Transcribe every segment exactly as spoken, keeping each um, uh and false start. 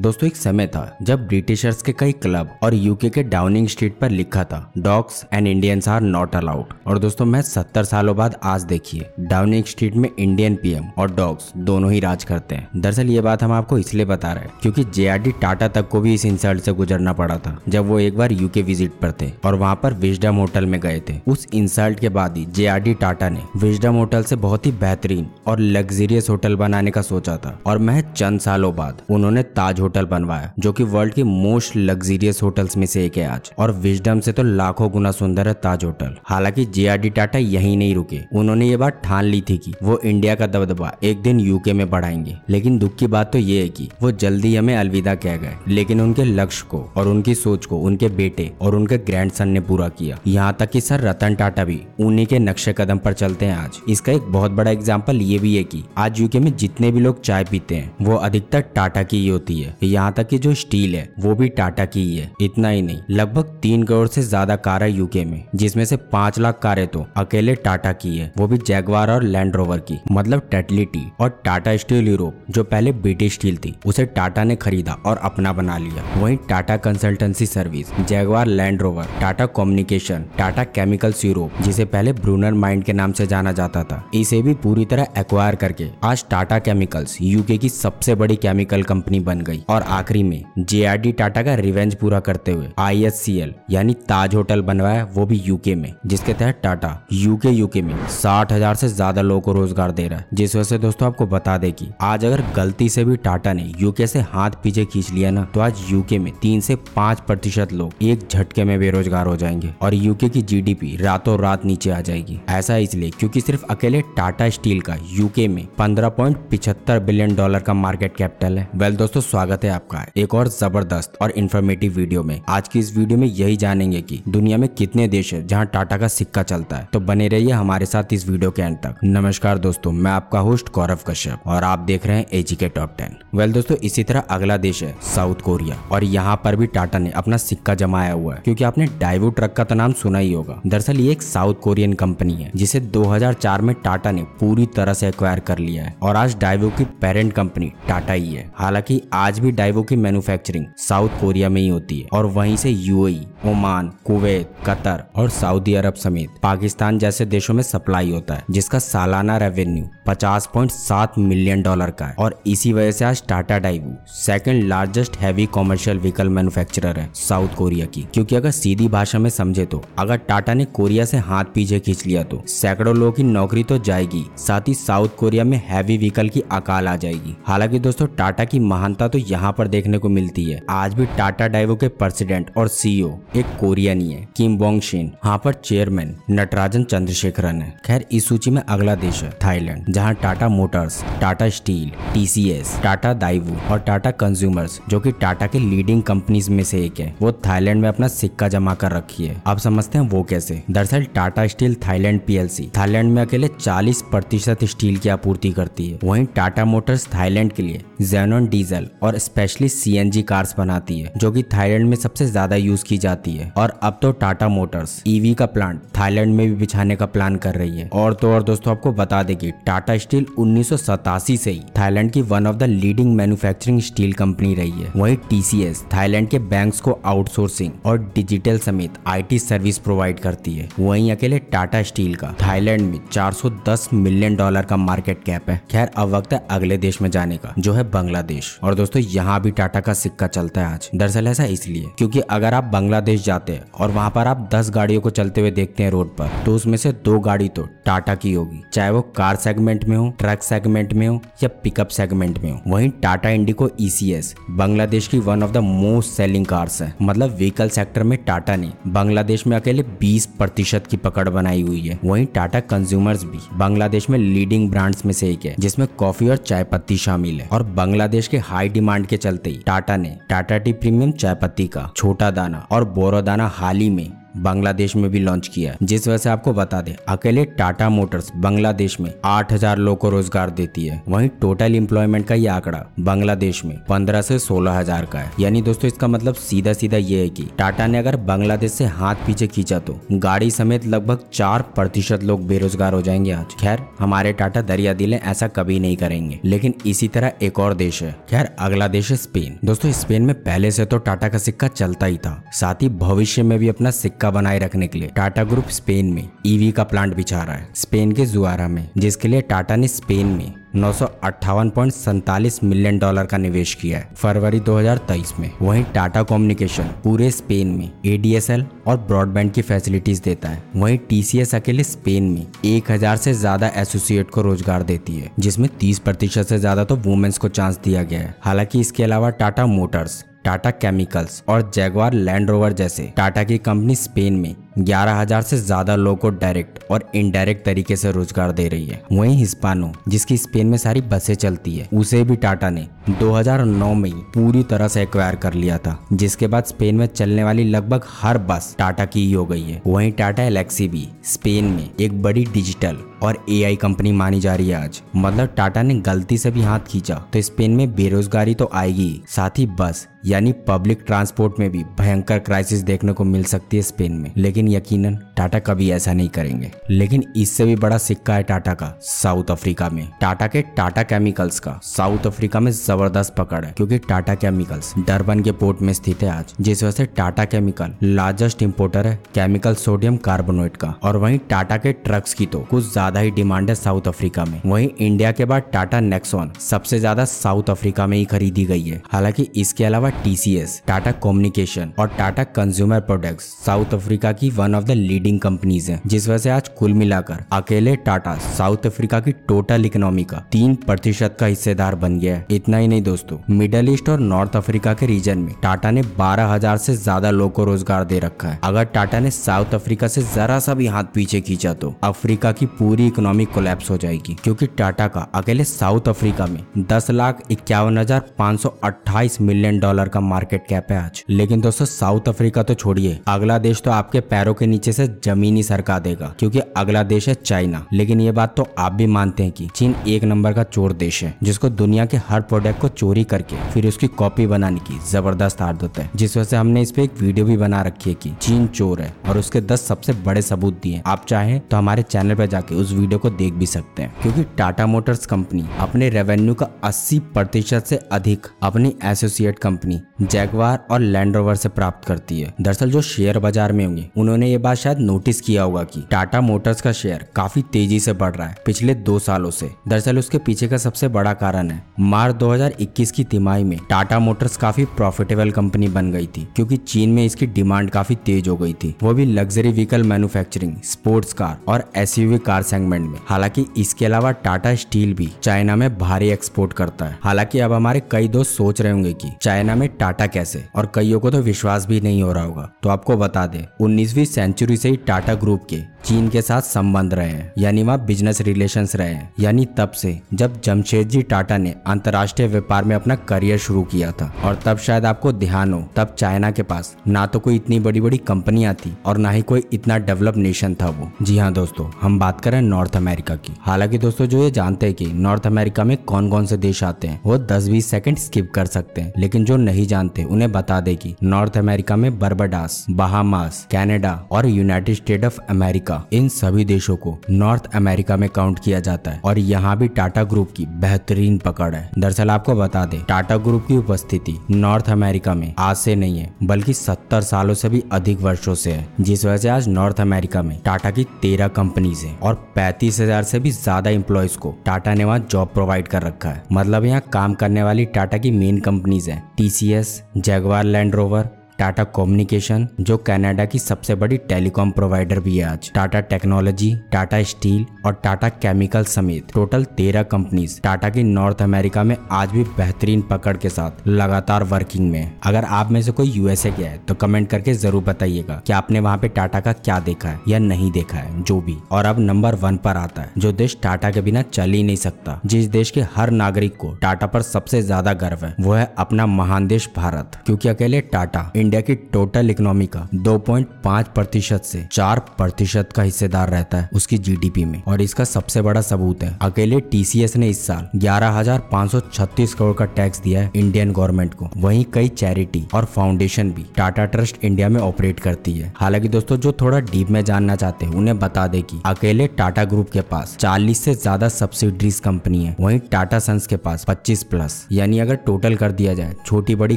दोस्तों एक समय था जब ब्रिटिशर्स के कई क्लब और यूके के डाउनिंग स्ट्रीट पर लिखा था dogs and Indians are not allowed. और दोस्तों मैं सत्तर सालों बाद आज देखिए डाउनिंग स्ट्रीट में इंडियन पीएम और डॉग्स दोनों ही राज करते हैं। दरअसल ये बात हम आपको इसलिए बता रहे हैं क्योंकि जे आर डी टाटा तक को भी इस इंसल्ट से गुजरना पड़ा था जब वो एक बार यूके विजिट पर थे और वहाँ पर विजडम होटल में गए थे। उस इंसल्ट के बाद ही जे आर डी टाटा ने विजडम होटल से बहुत ही बेहतरीन और लग्जरियस होटल बनाने का सोचा था और महज चंद सालों बाद उन्होंने ताज होटल बनवाया जो कि वर्ल्ड के मोस्ट लग्जरियस होटल्स में से एक है आज। और विजडम से तो लाखों गुना सुंदर है ताज होटल। हालांकि जे आर डी टाटा यहीं नहीं रुके, उन्होंने ये बात ठान ली थी कि वो इंडिया का दबदबा एक दिन यूके में बढ़ाएंगे। लेकिन दुख की बात तो ये है कि वो जल्दी हमें अलविदा कह गए, लेकिन उनके लक्ष्य को और उनकी सोच को उनके बेटे और उनके ग्रैंडसन ने पूरा किया। यहाँ तक कि सर रतन टाटा भी उन्हीं के नक्शे कदम पर चलते हैं आज। इसका एक बहुत बड़ा एग्जाम्पल ये भी है कि आज यूके में जितने भी लोग चाय पीते हैं वो अधिकतर टाटा की ही होती है। यहाँ तक कि जो स्टील है वो भी टाटा की ही है। इतना ही नहीं, लगभग तीन करोड़ से ज्यादा कार है यूके में, जिसमें से पांच लाख कारें तो अकेले टाटा की है, वो भी जैगवार और लैंड रोवर की। मतलब टेटलिटी और टाटा स्टील यूरोप जो पहले ब्रिटिश स्टील थी उसे टाटा ने खरीदा और अपना बना लिया। वहीं Tata consultancy service, Jaguar, Land Rover, Tata communication, Tata chemicals Europe जिसे पहले ब्रूनर माइंड के नाम से जाना जाता था, इसे भी पूरी तरह एक्वायर करके आज टाटा केमिकल्स यूके की सबसे बड़ी केमिकल कंपनी बन गई। और आखिरी में जे आर डी टाटा का रिवेंज पूरा करते हुए आई एस सी एल यानी ताज होटल बनवाया, वो भी यूके में, जिसके तहत टाटा यूके यूके में साठ हजार से ज्यादा लोगों को रोजगार दे रहा है। जिस वजह से दोस्तों आपको बता दे कि आज अगर गलती से भी टाटा ने यूके से हाथ पीछे खींच लिया ना तो आज यूके में तीन से पांच प्रतिशत लोग एक झटके में बेरोजगार हो जाएंगे और यूके की जी डी पी रातों रात नीचे आ जाएगी। ऐसा इसलिए क्योंकि सिर्फ अकेले टाटा स्टील का यूके में पंद्रह पॉइंट पिछहत्तर बिलियन डॉलर का मार्केट कैपिटल है। वेल दोस्तों स्वागत है आपका एक और जबरदस्त और इन्फॉर्मेटिव वीडियो में। आज की इस वीडियो में यही जानेंगे कि दुनिया में कितने देश है जहां टाटा का सिक्का चलता है। तो बने रहिए हमारे साथ इस वीडियो के अंत तक। नमस्कार दोस्तों, मैं आपका होस्ट गौरव कश्यप और आप देख रहे हैं एजीके टॉप टेन। वेल दोस्तों इसी तरह अगला देश है साउथ कोरिया और यहाँ पर भी टाटा ने अपना सिक्का जमाया हुआ है। क्योंकि आपने डायवू ट्रक का तो नाम सुना ही होगा। दरअसल ये एक साउथ कोरियन कंपनी है जिसे दो हजार चार में टाटा ने पूरी तरह से एक्वायर कर लिया है और आज डायवू की पेरेंट कंपनी टाटा ही है। हालांकि आज भी डायवू की मैन्युफैक्चरिंग साउथ कोरिया में ही होती है और वहीं से यूएई, ओमान, कुवैत, कतर और सऊदी अरब समेत पाकिस्तान जैसे देशों में सप्लाई होता है, जिसका सालाना रेवेन्यू पचास पॉइंट सात मिलियन डॉलर का है। और इसी वजह से आज Tata Daewoo second largest heavy commercial vehicle manufacturer है साउथ कोरिया की। क्योंकि अगर सीधी भाषा में समझे तो अगर टाटा ने कोरिया से हाथ पीछे खींच लिया तो सैकड़ों लोगों की नौकरी तो जाएगी, साथ ही साउथ कोरिया में हैवी व्हीकल की अकाल आ जाएगी। हालांकि दोस्तों टाटा की महानता तो यहाँ पर देखने को मिलती है। आज भी टाटा डायवू के प्रेसिडेंट और सीईओ एक कोरियानी है, किम बोंग शिन। यहाँ पर चेयरमैन नटराजन चंद्रशेखरन है। खैर इस सूची में अगला देश है थाईलैंड, जहाँ Tata Motors, Tata Steel, TCS, Tata Daewoo और टाटा कंज्यूमर्स जो कि टाटा के लीडिंग कंपनीज में से एक है, वो थाईलैंड में अपना सिक्का जमा कर रखी है। अब समझते हैं वो कैसे। दरअसल Tata steel Thailand PLC Thailand में अकेले चालीस प्रतिशत स्टील की आपूर्ति करती है। वहीं टाटा मोटर्स थाईलैंड के लिए जेनॉन डीजल और स्पेशली सीएनजी कार्स बनाती है जो कि थाईलैंड में सबसे ज्यादा यूज की जाती है। और अब तो टाटा मोटर्स ईवी का प्लांट थाईलैंड में भी बिछाने का प्लान कर रही है। और तो और दोस्तों आपको बता दें कि टाटा स्टील उन्नीस सौ सतासी से ही थाईलैंड की one of the leading manufacturing steel company रही है। वहीं टीसीएस थाईलैंड के बैंक्स को आउटसोर्सिंग और डिजिटल समेत आईटी सर्विस प्रोवाइड करती है। वहीं अकेले टाटा स्टील का थाईलैंड में चार सौ दस मिलियन डॉलर का मार्केट कैप है। खैर अब वक्त है अगले देश में जाने का, जो है बांग्लादेश। और दोस्तों यहाँ भी टाटा का सिक्का चलता है आज। दरअसल ऐसा इसलिए क्योंकि अगर आप बांग्लादेश जाते हैं और वहाँ पर आप दस गाड़ियों को चलते हुए देखते हैं रोड पर, तो उसमें से दो गाड़ी तो टाटा की होगी, चाहे वो कार सेगमेंट में हो, ट्रक सेगमेंट में हो या पिकअप सेगमेंट में हो। वहीं टाटा इंडिको ईसीएस बांग्लादेश की one of the most selling cars है। मतलब व्हीकल सेक्टर में टाटा ने बांग्लादेश में अकेले बीस प्रतिशत की पकड़ बनाई हुई है। वहीं टाटा कंज्यूमर्स भी बांग्लादेश में लीडिंग ब्रांड्स में से एक है, जिसमें कॉफी और चाय पत्ती शामिल है। और बांग्लादेश के हाई डिमांड के चलते टाटा ने टाटा टी प्रीमियम चाय पत्ती का, छोटा दाना और बोरो दाना हाल ही में बांग्लादेश में भी लॉन्च किया है। जिस वजह से आपको बता दें अकेले टाटा मोटर्स बांग्लादेश में आठ हज़ार लोगों को रोजगार देती है। वहीं टोटल एम्प्लॉयमेंट का ये आंकड़ा बांग्लादेश में पंद्रह से सोलह हज़ार का है। यानी दोस्तों इसका मतलब सीधा सीधा ये है कि टाटा ने अगर बांग्लादेश से हाथ पीछे खींचा तो गाड़ी समेत लगभग चार प्रतिशत लोग बेरोजगार हो जाएंगे आज। खैर हमारे टाटा दरिया दिले ऐसा कभी नहीं करेंगे, लेकिन इसी तरह एक और देश है। खैर अगला देश है स्पेन। दोस्तों स्पेन में पहले से तो टाटा का सिक्का चलता ही था, साथ ही भविष्य में भी अपना सिक्का बनाए रखने के लिए टाटा ग्रुप स्पेन में ईवी का प्लांट बिछा रहा है स्पेन के जुआरा में, जिसके लिए टाटा ने स्पेन में नौ सौ अट्ठावन पॉइंट सैंतालीस मिलियन डॉलर का निवेश किया है फरवरी दो हज़ार तेईस में। वहीं टाटा कम्युनिकेशन पूरे स्पेन में ए डी एस एल और ब्रॉडबैंड की फैसिलिटीज देता है। वहीं टी सी एस अकेले स्पेन में एक हज़ार से ज्यादा एसोसिएट को रोजगार देती है, जिसमें तीस प्रतिशत से ज्यादा तो वुमेन्स को चांस दिया गया है। हालांकि इसके अलावा टाटा मोटर्स, टाटा केमिकल्स और जैगवार लैंड रोवर जैसे टाटा की कंपनी स्पेन में ग्यारह हज़ार से ज्यादा लोगों को डायरेक्ट और इनडायरेक्ट तरीके से रोजगार दे रही है। वहीं हिस्पानो, जिसकी स्पेन में सारी बसें चलती है, उसे भी टाटा ने दो हज़ार नौ में पूरी तरह से एक्वायर कर लिया था, जिसके बाद स्पेन में चलने वाली लगभग हर बस टाटा की ही हो गई है। वहीं टाटा एलेक्सी भी स्पेन में एक बड़ी डिजिटल और ए आई कंपनी मानी जा रही है आज। मतलब टाटा ने गलती से भी हाथ खींचा तो स्पेन में बेरोजगारी तो आएगी, साथ ही बस यानी पब्लिक ट्रांसपोर्ट में भी भयंकर क्राइसिस देखने को मिल सकती है स्पेन में। लेकिन यकीनन टाटा कभी ऐसा नहीं करेंगे। लेकिन इससे भी बड़ा सिक्का है टाटा का साउथ अफ्रीका में। टाटा के टाटा केमिकल्स का साउथ अफ्रीका में जबरदस्त पकड़ है, क्योंकि टाटा केमिकल्स डरबन के पोर्ट में स्थित है आज, जिस वजह से टाटा केमिकल लार्जेस्ट इम्पोर्टर है केमिकल सोडियम कार्बोनेट का। और वहीं टाटा के ट्रक्स की तो कुछ ज्यादा ही डिमांड है साउथ अफ्रीका में। वहीं इंडिया के बाद टाटा नेक्सॉन सबसे ज्यादा साउथ अफ्रीका में ही खरीदी गई है। हालांकि इसके अलावा T C S, Tata communication और Tata consumer products South Africa की one of the leading companies हैं, जिस वजह से आज कुल मिलाकर अकेले टाटा साउथ अफ्रीका की टोटल इकोनॉमी का तीन प्रतिशत का हिस्सेदार बन गया है। इतना ही नहीं दोस्तों, मिडल ईस्ट और नॉर्थ अफ्रीका के रीजन में टाटा ने बारह हजार से ज्यादा लोगों को रोजगार दे रखा है। अगर टाटा ने साउथ अफ्रीका से जरा सा भी हाथ पीछे खींचा तो अफ्रीका की पूरी इकोनॉमी कोलैप्स हो जाएगी, क्योंकि टाटा का अकेले साउथ अफ्रीका में दस लाख इक्यावन हजार पाँच सौ अट्ठाईस मिलियन डॉलर का मार्केट कैप है आज। लेकिन दोस्तों साउथ अफ्रीका तो छोड़िए, अगला देश तो आपके पैरों के नीचे से जमीन ही सरका देगा, क्योंकि अगला देश है चाइना। लेकिन ये बात तो आप भी मानते हैं कि चीन एक नंबर का चोर देश है, जिसको दुनिया के हर प्रोडक्ट को चोरी करके फिर उसकी कॉपी बनाने की जबरदस्त आदत है। जिस वजह से हमने इस पे एक वीडियो भी बना रखी है कि चीन चोर है और उसके दस सबसे बड़े सबूत दिए। आप चाहे तो हमारे चैनल पर जाके उस वीडियो को देख भी सकते हैं। क्योंकि टाटा मोटर्स कंपनी अपने रेवेन्यू का अस्सी प्रतिशत से अधिक अपनी एसोसिएट कंपनी जैगवार और लैंड रोवर से प्राप्त करती है। दरअसल जो शेयर बाजार में होंगे उन्होंने ये बात शायद नोटिस किया होगा कि टाटा मोटर्स का शेयर काफी तेजी से बढ़ रहा है पिछले दो सालों से। दरअसल उसके पीछे का सबसे बड़ा कारण है मार्च दो हज़ार इक्कीस की तिमाही में टाटा मोटर्स काफी प्रॉफिटेबल कंपनी बन गई थी, क्योंकि चीन में इसकी डिमांड काफी तेज हो गई थी, वो भी luxury vehicle manufacturing, sports car और S U V car segment में। हालांकि इसके अलावा टाटा स्टील भी चाइना में भारी एक्सपोर्ट करता है। हालांकि अब हमारे कई दोस्त सोच रहे होंगे कि चाइना में टाटा कैसे, और कईयों को तो विश्वास भी नहीं हो रहा होगा। तो आपको बता दें उन्नीसवीं सेंचुरी से ही टाटा ग्रुप के चीन के साथ संबंध रहे हैं, यानी वहाँ बिजनेस रिलेशंस रहे हैं, यानी तब से जब जमशेदजी टाटा ने अंतर्राष्ट्रीय व्यापार में अपना करियर शुरू किया था। और तब शायद आपको ध्यान हो, तब चाइना के पास ना तो कोई इतनी बड़ी बड़ी कंपनियां थी और ना ही कोई इतना डेवलप नेशन था वो। जी हाँ दोस्तों, हम बात करें नॉर्थ अमेरिका की। हालांकि दोस्तों जो ये जानते हैं कि नॉर्थ अमेरिका में कौन कौन से देश आते हैं वो दस बीस सेकंड स्किप कर सकते हैं, लेकिन जो नहीं जानते उन्हें बता दे कि नॉर्थ अमेरिका में बर्बाडास, बहामास, कनाडा और यूनाइटेड स्टेट ऑफ अमेरिका, इन सभी देशों को नॉर्थ अमेरिका में काउंट किया जाता है। और यहाँ भी टाटा ग्रुप की बेहतरीन पकड़ है। दरअसल आपको बता दें टाटा ग्रुप की उपस्थिति नॉर्थ अमेरिका में आज से नहीं है, बल्कि सत्तर सालों से भी अधिक वर्षों से है, जिस वजह से आज नॉर्थ अमेरिका में टाटा की तेरह कंपनीज है और पैंतीस हजार से भी ज्यादा एम्प्लॉयज को टाटा ने वहाँ जॉब प्रोवाइड कर रखा है। मतलब यहाँ काम करने वाली टाटा की मेन कंपनीज है T C S, Jaguar Land Rover, Tata communication जो कनाडा की सबसे बड़ी टेलीकॉम प्रोवाइडर भी है आज, टाटा टेक्नोलॉजी, टाटा स्टील और टाटा केमिकल समेत टोटल तेरह कंपनीज टाटा की नॉर्थ अमेरिका में आज भी बेहतरीन पकड़ के साथ लगातार वर्किंग में है। अगर आप में से कोई यूएसए गया है तो कमेंट करके जरूर बताइएगा कि आपने वहाँ पे टाटा का क्या देखा है या नहीं देखा है जो भी। और अब नंबर वन पर आता है जो देश टाटा के बिना चल ही नहीं सकता, जिस देश के हर नागरिक को टाटा पर सबसे ज्यादा गर्व है, वो है अपना महान देश भारत। क्योंकि अकेले टाटा इंडिया की टोटल इकोनॉमी का दो पॉइंट पाँच प्रतिशत से चार प्रतिशत का हिस्सेदार रहता है उसकी जीडीपी में, और इसका सबसे बड़ा सबूत है अकेले टीसीएस ने इस साल ग्यारह हज़ार पाँच सौ छत्तीस करोड़ का टैक्स दिया है इंडियन गवर्नमेंट को। वहीं कई चैरिटी और फाउंडेशन भी टाटा ट्रस्ट इंडिया में ऑपरेट करती है। हालांकि दोस्तों जो थोड़ा डीप में जानना चाहते हैं उन्हें बता दे कि अकेले टाटा ग्रुप के पास चालीस से ज्यादा सब्सिडरीज कंपनी है, वहीं टाटा सन्स के पास पच्चीस प्लस, यानी अगर टोटल कर दिया जाए छोटी बड़ी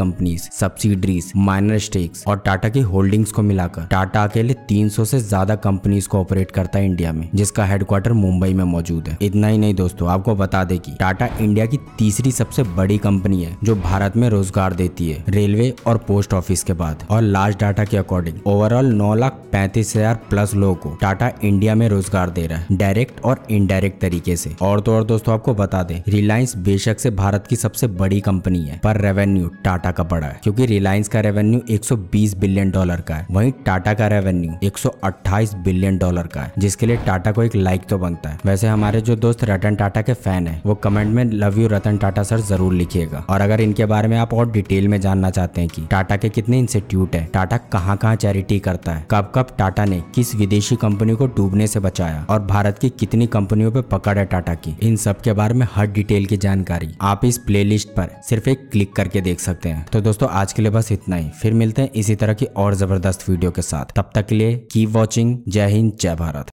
कंपनीज, सब्सिडरीज, माइनर स्टेक्स और टाटा की होल्डिंग्स को मिलाकर टाटा अकेले तीन सौ से ज्यादा कंपनीज को ऑपरेट करता है इंडिया में, जिसका हेडक्वार्टर मुंबई में मौजूद है। इतना ही नहीं दोस्तों, आपको बता दें कि टाटा इंडिया की तीसरी सबसे बड़ी कंपनी है जो भारत में रोजगार देती है रेलवे और पोस्ट ऑफिस के बाद, और लास्ट डाटा के अकॉर्डिंग ओवरऑल नौ लाख पैंतीस हजार प्लस लोगों को टाटा इंडिया में रोजगार दे रहा है डायरेक्ट और इनडायरेक्ट तरीके से। और तो और दोस्तों आपको बता दें रिलायंस बेशक से भारत की सबसे बड़ी कंपनी है पर रेवेन्यू टाटा का बड़ा है, क्योंकि रिलायंस का रेवेन्यू एक सौ बीस बिलियन डॉलर का है, वहीं टाटा का रेवेन्यू एक सौ अट्ठाईस बिलियन डॉलर का है, जिसके लिए टाटा को एक लाइक तो बनता है। वैसे हमारे जो दोस्त रतन टाटा के फैन है वो कमेंट में love you Ratan Tata sir जरूर लिखिएगा। और अगर इनके बारे में आप और डिटेल में जानना चाहते हैं कि टाटा के कितने इंस्टीट्यूट है, टाटा कहाँ कहाँ चैरिटी करता है, कब कब टाटा ने किस विदेशी कंपनी को डूबने से बचाया और भारत की कितनी कंपनियों पे पकड़ है टाटा की, इन सब के बारे में हर डिटेल की जानकारी आप इस प्लेलिस्ट पर सिर्फ एक क्लिक करके देख सकते हैं। तो दोस्तों आज के लिए बस इतना ही, फिर मिलते हैं इसी तरह की और जबरदस्त वीडियो के साथ। तब तक के लिए कीप वॉचिंग। जय हिंद, जय भारत।